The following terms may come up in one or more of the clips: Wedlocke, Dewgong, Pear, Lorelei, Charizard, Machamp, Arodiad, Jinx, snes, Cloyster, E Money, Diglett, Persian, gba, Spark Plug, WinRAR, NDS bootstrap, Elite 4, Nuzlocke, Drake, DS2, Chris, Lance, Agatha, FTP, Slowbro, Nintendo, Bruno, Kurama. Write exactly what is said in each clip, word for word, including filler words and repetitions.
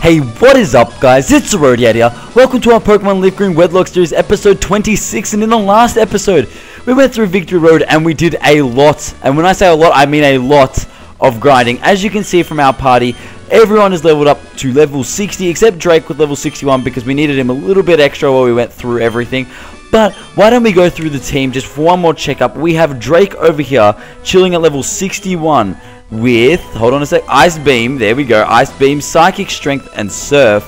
Hey, what is up guys, it's Arodiad here. Welcome to our Pokemon Leaf Green Wedlocke series episode twenty-six, and in the last episode we went through Victory Road and we did a lot, and when I say a lot I mean a lot of grinding. As you can see from our party, everyone is leveled up to level sixty except Drake with level sixty-one because we needed him a little bit extra while we went through everything. But why don't we go through the team just for one more checkup. We have Drake over here chilling at level sixty-one with, hold on a sec, Ice Beam, there we go, Ice Beam, Psychic Strength and Surf.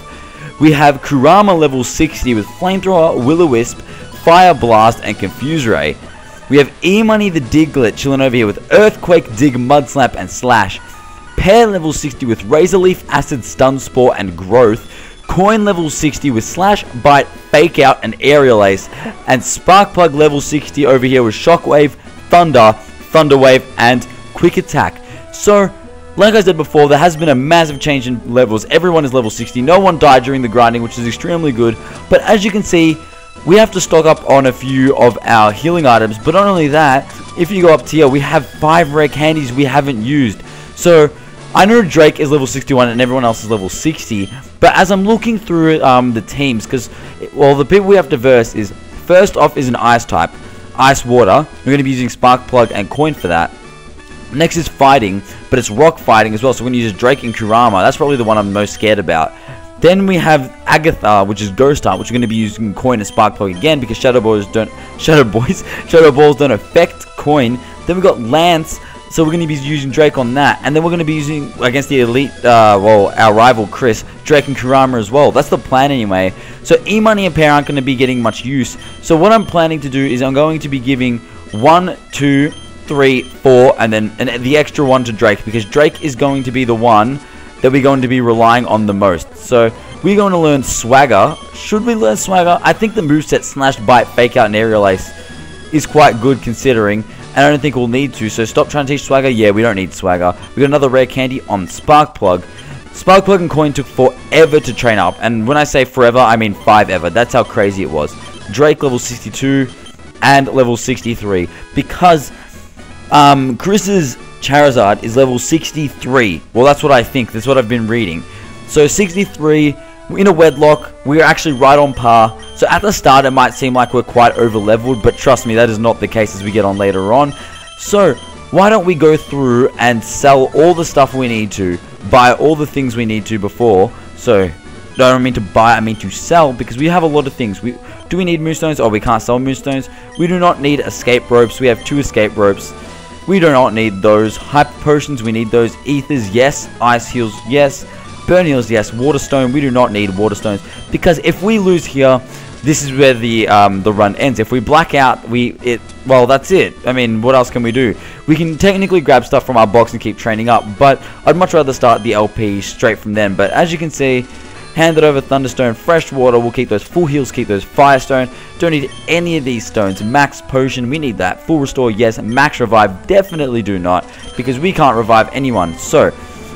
We have Kurama level sixty with Flamethrower, Will-O-Wisp, Fire Blast and Confuse Ray. We have E Money the Diglett chilling over here with Earthquake, Dig, Mud Slap and Slash. Pear level sixty with Razor Leaf, Acid, Stun Spore and Growth. Coin level sixty with Slash, Bite, Fake Out and Aerial Ace. And Spark Plug level sixty over here with Shockwave, Thunder, Thunder Wave and Quick Attack. So, like I said before, there has been a massive change in levels. Everyone is level sixty. No one died during the grinding, which is extremely good. But as you can see, we have to stock up on a few of our healing items. But not only that, if you go up to here, we have five rare candies we haven't used. So, I know Drake is level sixty-one and everyone else is level sixty. But as I'm looking through um, the teams, because, well, the people we have to verse is, first off is an Ice type. Ice Water. We're going to be using Spark Plug and Coin for that. Next is Fighting, but it's Rock Fighting as well, so we're going to use Drake and Kurama. That's probably the one I'm most scared about. Then we have Agatha, which is Ghost Type, which we're going to be using Coin and Spark Plug again, because Shadow Balls don't, Shadow Boys, Shadow Balls don't affect Coin. Then we've got Lance, so we're going to be using Drake on that. And then we're going to be using, against the elite, uh, well, our rival Chris, Drake and Kurama as well. That's the plan anyway. So E-Money and Pear aren't going to be getting much use. So what I'm planning to do is I'm going to be giving one, two, three, four, and then and the extra one to Drake, because Drake is going to be the one that we're going to be relying on the most. So we're going to learn Swagger. Should we learn Swagger? I think the moveset Slash, Bite, Fake Out and Aerial Ace is quite good considering, and I don't think we'll need to, so stop trying to teach Swagger. Yeah, we don't need Swagger. We got another rare candy on Spark Plug. Spark Plug and Coin took forever to train up, and when I say forever I mean five ever. That's how crazy it was. Drake level sixty-two and level sixty-three, because Um, Chris's Charizard is level sixty-three. Well, that's what I think. That's what I've been reading. So, sixty-three, we're in a Wedlocke. We're actually right on par. So, at the start, it might seem like we're quite over-leveled, but trust me, that is not the case as we get on later on. So, why don't we go through and sell all the stuff we need to, buy all the things we need to before. So, no, I don't mean to buy, I mean to sell, because we have a lot of things. We Do we need Moonstones? Oh, we can't sell Moonstones. We do not need Escape Ropes. We have two Escape Ropes. We do not need those. Hyper Potions, we need those. Ethers, yes. Ice Heals, yes. Burn Heals, yes. Waterstone, we do not need Waterstones, because if we lose here, this is where the um, the run ends. If we black out, we it well, that's it. I mean, what else can we do? We can technically grab stuff from our box and keep training up, but I'd much rather start the L P straight from them. But as you can see, hand it over, Thunderstone, Fresh Water, we'll keep those. Full Heals, keep those. Firestone, don't need any of these stones. Max Potion, we need that. Full Restore, yes. Max Revive, definitely do not, because we can't revive anyone. So,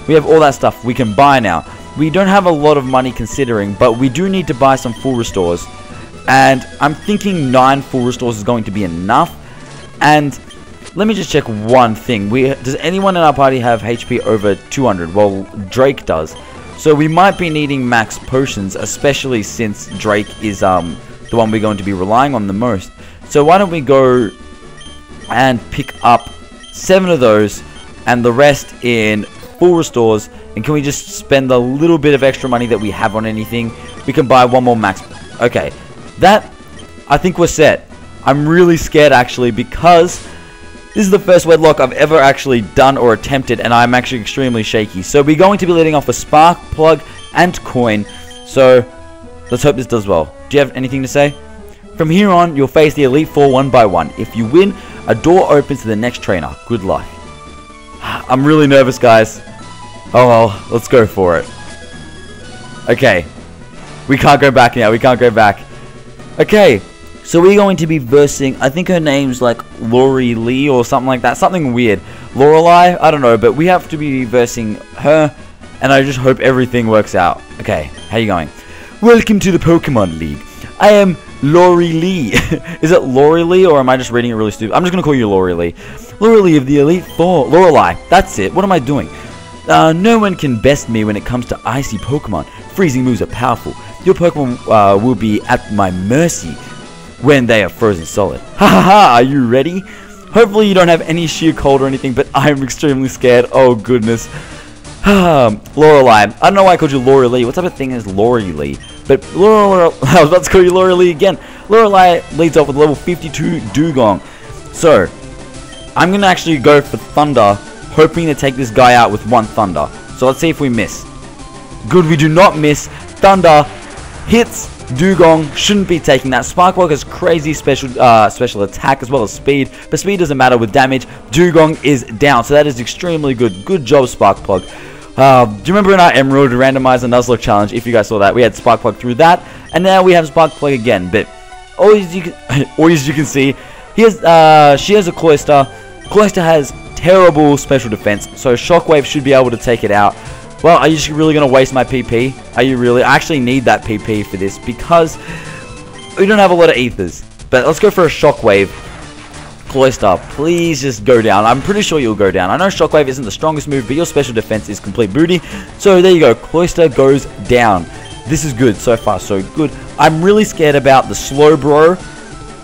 we have all that stuff we can buy now. We don't have a lot of money considering, but we do need to buy some Full Restores. And I'm thinking nine Full Restores is going to be enough. And let me just check one thing. We Does anyone in our party have H P over two hundred? Well, Drake does. So we might be needing max potions, especially since Drake is um the one we're going to be relying on the most. So why don't we go and pick up seven of those and the rest in full restores, and can we just spend a little bit of extra money that we have on anything? We can buy one more max. Okay, that, I think we're set. I'm really scared actually, because this is the first Wedlocke I've ever actually done or attempted, and I'm actually extremely shaky. So we're going to be leading off with Spark, Plug, and Coin. So let's hope this does well. Do you have anything to say? From here on, you'll face the Elite Four one by one. If you win, a door opens to the next trainer. Good luck. I'm really nervous, guys. Oh well, let's go for it. Okay. We can't go back now. We can't go back. Okay. So we're going to be versing, I think her name's like Lorelei or something like that, something weird. Lorelei, I don't know, but we have to be versing her, and I just hope everything works out. Okay, how you going? Welcome to the Pokemon League. I am Lorelei. Is it Lorelei, or am I just reading it really stupid? I'm just gonna call you Lorelei. Lorelei of the Elite Four. Lorelei, that's it. What am I doing? Uh, no one can best me when it comes to icy Pokemon. Freezing moves are powerful. Your Pokemon uh, will be at my mercy when they are frozen solid. Ha ha ha, are you ready? Hopefully you don't have any sheer cold or anything, but I'm extremely scared. Oh goodness. Lorelei. I don't know why I called you Lorelei. What type of thing is Lorelei? But Lorelei, I was about to call you Lorelei again. Lorelei leads off with level fifty-two Dewgong. So, I'm going to actually go for Thunder, hoping to take this guy out with one Thunder. So let's see if we miss. Good, we do not miss. Thunder hits Dewgong. Shouldn't be taking that. Spark Plug has crazy special uh, special attack as well as speed. But speed doesn't matter with damage. Dewgong is down. So that is extremely good. Good job, Spark Plug. Uh, do you remember in our Emerald randomized the Nuzlocke challenge? If you guys saw that, we had Spark Plug through that. And now we have Spark Plug again. But always you can, always you can see, he has, uh, she has a Cloyster. Cloyster has terrible special defense. So Shockwave should be able to take it out. Well, are you just really going to waste my P P? Are you really? I actually need that P P for this because we don't have a lot of ethers. But let's go for a Shockwave. Cloyster, please just go down. I'm pretty sure you'll go down. I know Shockwave isn't the strongest move, but your special defense is complete booty. So there you go. Cloyster goes down. This is good. So far, so good. I'm really scared about the Slowbro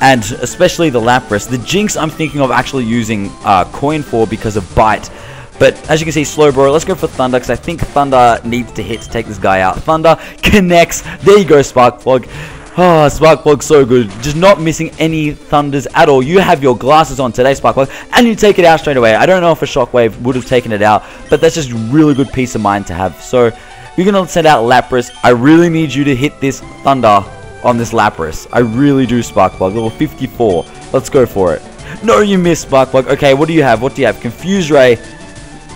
and especially the Lapras. The Jinx I'm thinking of actually using uh, Coin for because of Bite. But as you can see, Slowbro, let's go for Thunder, because I think Thunder needs to hit to take this guy out. Thunder connects. There you go, Spark Plug. Oh, Spark Plug, so good. Just not missing any Thunders at all. You have your glasses on today, Spark Plug, and you take it out straight away. I don't know if a Shockwave would have taken it out, but that's just really good peace of mind to have. So, you're going to send out Lapras. I really need you to hit this Thunder on this Lapras. I really do, Spark Plug. Level fifty-four. Let's go for it. No, you missed, Spark Plug. Okay, what do you have? What do you have? Confuse Ray.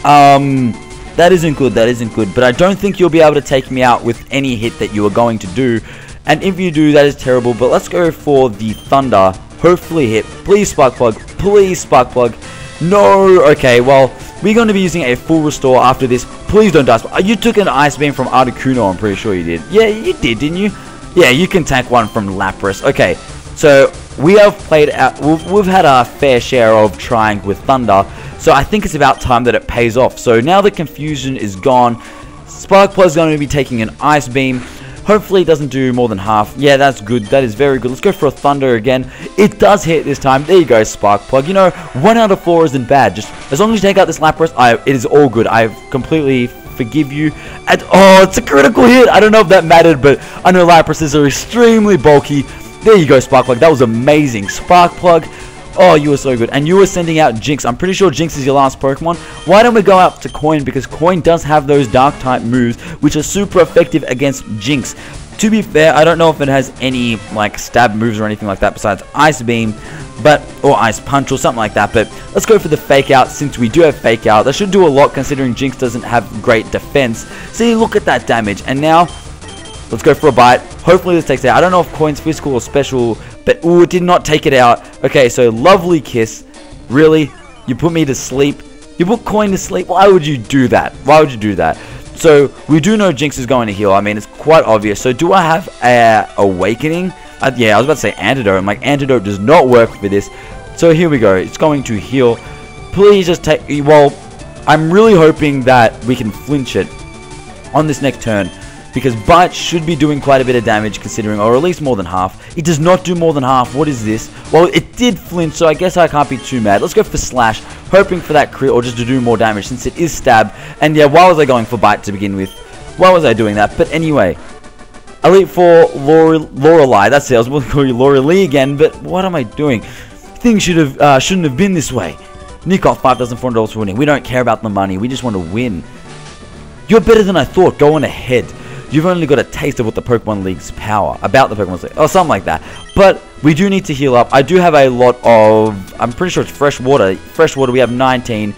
Um, that isn't good, that isn't good, but I don't think you'll be able to take me out with any hit that you are going to do, and if you do, that is terrible, but let's go for the Thunder, hopefully hit, please Spark Plug, please Spark Plug, no, okay, well, we're going to be using a full restore after this, please don't die, you took an Ice Beam from Articuno, I'm pretty sure you did, yeah, you did, didn't you, yeah, you can tank one from Lapras, okay, so, we have played out, we've, we've had our fair share of trying with Thunder, so I think it's about time that it pays off. So now the confusion is gone. Spark Plug is going to be taking an Ice Beam. Hopefully it doesn't do more than half. Yeah, that's good. That is very good. Let's go for a Thunder again. It does hit this time. There you go, Spark Plug. You know, one out of four isn't bad. Just as long as you take out this Lapras, I, it is all good. I completely forgive you. And oh, it's a critical hit. I don't know if that mattered, but I know Laprases are extremely bulky. There you go, Spark Plug. That was amazing. Spark Plug. Oh, you were so good. And you were sending out Jinx. I'm pretty sure Jinx is your last Pokemon. Why don't we go out to Coin? Because Coin does have those Dark-type moves, which are super effective against Jinx. To be fair, I don't know if it has any, like, stab moves or anything like that besides Ice Beam, but or Ice Punch or something like that. But let's go for the Fake Out since we do have Fake Out. That should do a lot considering Jinx doesn't have great defense. See, look at that damage. And now, let's go for a Bite. Hopefully this takes it out. I don't know if Coin's physical or special, but ooh, it did not take it out. Okay, so Lovely Kiss. Really? You put me to sleep? You put Coin to sleep? Why would you do that? Why would you do that? So, we do know Jinx is going to heal. I mean, it's quite obvious. So, do I have uh, Awakening? Uh, yeah, I was about to say Antidote. I'm like, Antidote does not work for this. So, here we go. It's going to heal. Please just take... Well, I'm really hoping that we can flinch it on this next turn, because Bite should be doing quite a bit of damage considering, or at least more than half. It does not do more than half. What is this? Well, it did flinch, so I guess I can't be too mad. Let's go for Slash, hoping for that crit or just to do more damage since it is Stab. And yeah, why was I going for Bite to begin with? Why was I doing that? But anyway, Elite Four Lorelei. That's it. I was going to call you Lorelei again, but what am I doing? Things should have, uh, shouldn't have been this way. Nick off five thousand four hundred dollars for winning. We don't care about the money. We just want to win. You're better than I thought. Go on ahead. You've only got a taste of what the Pokemon League's power, about the Pokemon League, or something like that. But we do need to heal up. I do have a lot of, I'm pretty sure it's fresh water. Fresh water, we have nineteen.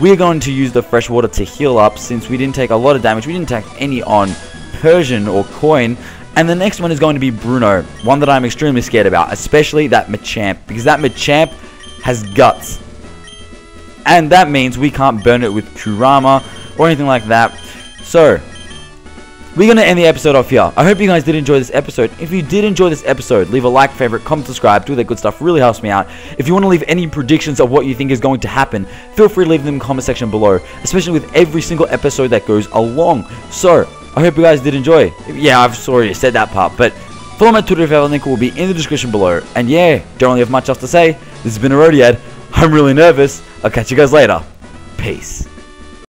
We're going to use the fresh water to heal up since we didn't take a lot of damage. We didn't take any on Persian or Coin. And the next one is going to be Bruno, one that I'm extremely scared about, especially that Machamp, because that Machamp has guts. And that means we can't burn it with Kurama or anything like that. So... we're going to end the episode off here. I hope you guys did enjoy this episode. If you did enjoy this episode, leave a like, favorite, comment, subscribe, do all that good stuff. Really helps me out. If you want to leave any predictions of what you think is going to happen, feel free to leave them in the comment section below, especially with every single episode that goes along. So, I hope you guys did enjoy. Yeah, I've already said that part, but follow my Twitter if you have a link, will be in the description below. And yeah, don't really have much else to say. This has been Arodiad. I'm really nervous. I'll catch you guys later. Peace.